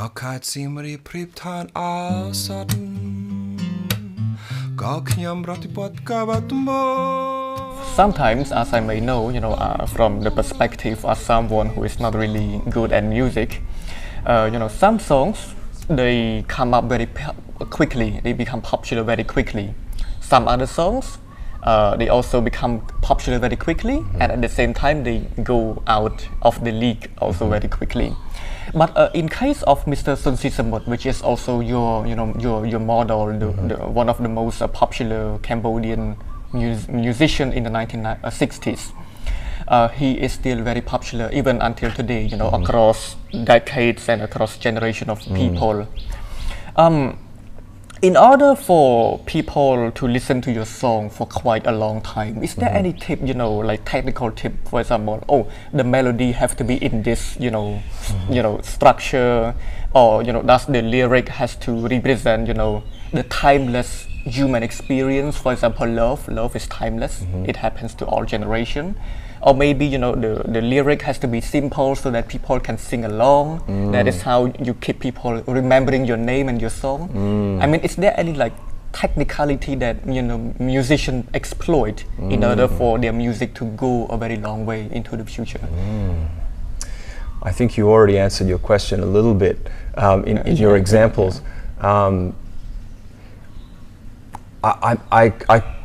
หากขาดสิ่งรีบพริบทานอาสัตก็ขยำรัติปดกบัตม Sometimes, as I may know, from the perspective of someone who is not really good at music, some songs, they come up very quickly, they become popular very quickly. Some other songs, they also become popular very quickly, and at the same time, they go out of the league also very quickly. But in case of Mr. Sin Si Samut, which is also your model, one of the most popular Cambodian musician in the 1960s. He is still very popular even until today, across decades and across generation of people. In order for people to listen to your song for quite a long time, is there any tip, like technical tip, for example, oh, the melody have to be in this, structure, or, that's the lyric has to represent, the timeless human experience, for example, love is timeless, it happens to all generation. Or maybe, the lyric has to be simple so that people can sing along. That is how you keep people remembering your name and your song. I mean, is there any like technicality that, musicians exploit in order for their music to go a very long way into the future? I think you already answered your question a little bit in your examples. I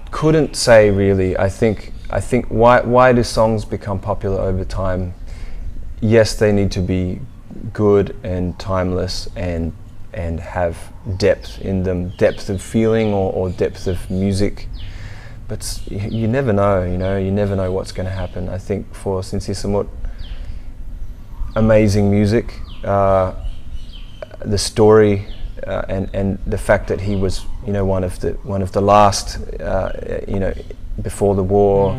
couldn't say really. I think why do songs become popular over time? Yes, they need to be good and timeless and have depth in them, depth of feeling or depth of music. But you never know, you never know what's going to happen. I think for Sin Si Samut, amazing music, the story. And the fact that he was, one of the last, before the war.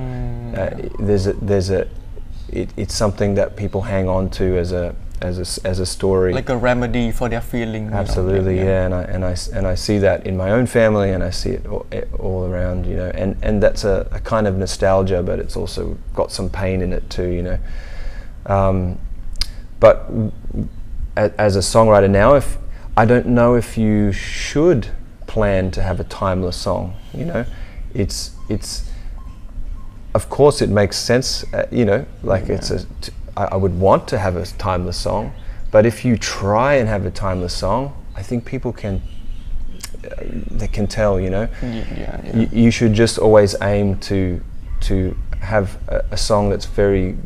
It's something that people hang on to as a story. Like a remedy for their feelings. Absolutely, yeah. And I see that in my own family, and I see it all around, And that's a kind of nostalgia, but it's also got some pain in it too, But as a songwriter now, I don't know if you should plan to have a timeless song, it's of course it makes sense, I would want to have a timeless song, but if you try and have a timeless song, I think people can tell, You should just always aim to have a song that's very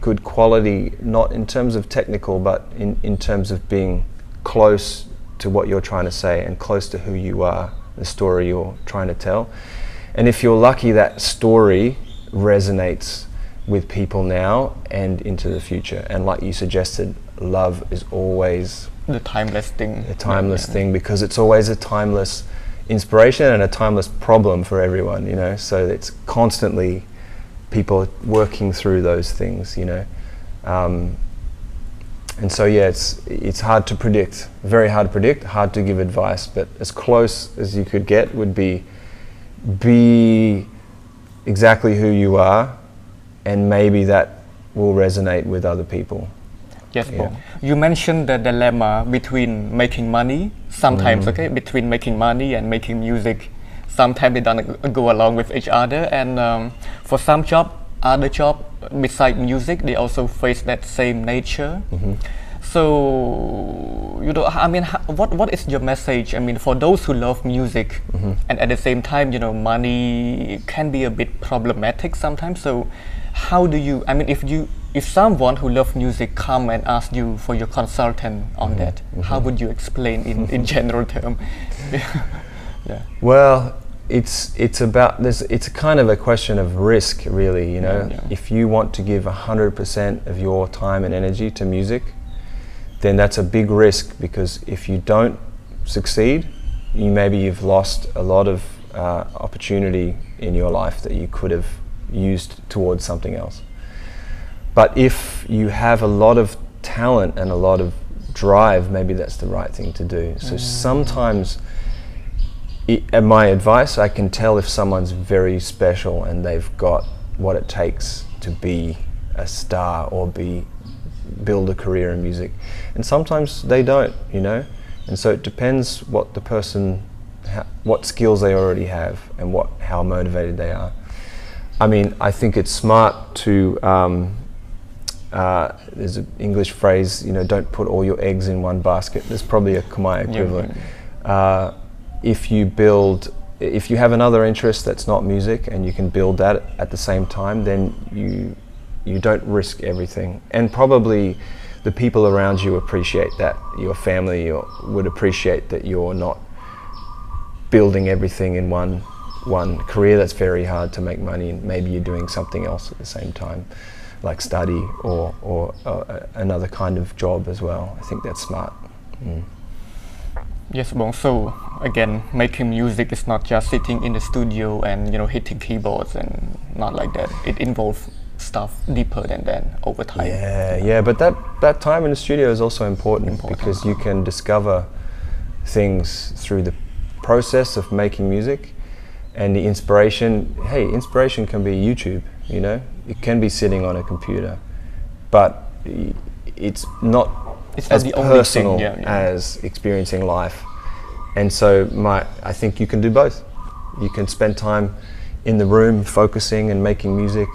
good quality, not in terms of technical, but in terms of being close to what you're trying to say and close to who you are, the story you're trying to tell. And if you're lucky, that story resonates with people now and into the future. And like you suggested, love is always the timeless thing. The timeless thing, because it's always a timeless inspiration and a timeless problem for everyone, So it's constantly people working through those things, And so, yeah, it's hard to predict, very hard to predict, hard to give advice, but as close as you could get would be exactly who you are, and maybe that will resonate with other people. Yes, Paul. You mentioned the dilemma between making money, sometimes, between making money and making music. Sometimes they don't go along with each other, and for some other job besides music, they also face that same nature. So, I mean, what is your message? I mean, for those who love music, and at the same time, money can be a bit problematic sometimes. So, how do you? I mean, if someone who loves music come and ask you for your consultant on that, how would you explain in general term? Well. It's about this. It's kind of a question of risk, really. If you want to give 100% of your time and energy to music, then that's a big risk, because if you don't succeed, you've lost a lot of opportunity in your life that you could have used towards something else. But if you have a lot of talent and a lot of drive, maybe that's the right thing to do. So sometimes. My advice, I can tell if someone's very special and they've got what it takes to be a star or be build a career in music, and sometimes they don't, you know. And so it depends what the person, what skills they already have, and how motivated they are. I mean, I think it's smart to. There's an English phrase, you know, don't put all your eggs in one basket. There's probably a Khmer equivalent. Yeah. If you have another interest that's not music and you can build that at the same time, then you don't risk everything. And probably the people around you appreciate that. Your family would appreciate that you're not building everything in one career. That's very hard to make money, and maybe you're doing something else at the same time, like study or another kind of job as well. I think that's smart. Mm. Yes, Bong. So again, making music is not just sitting in the studio and, you know, hitting keyboards and not like that. It involves stuff deeper than that over time. Yeah, yeah. But that time in the studio is also important because you can discover things through the process of making music, and the inspiration. Hey, inspiration can be YouTube. You know, it can be sitting on a computer, but it's not as personal as experiencing life. And so I think you can do both. You can spend time in the room focusing and making music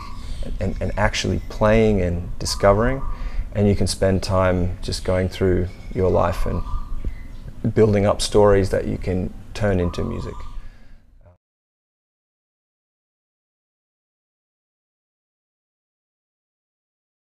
and actually playing and discovering, and you can spend time just going through your life and building up stories that you can turn into music.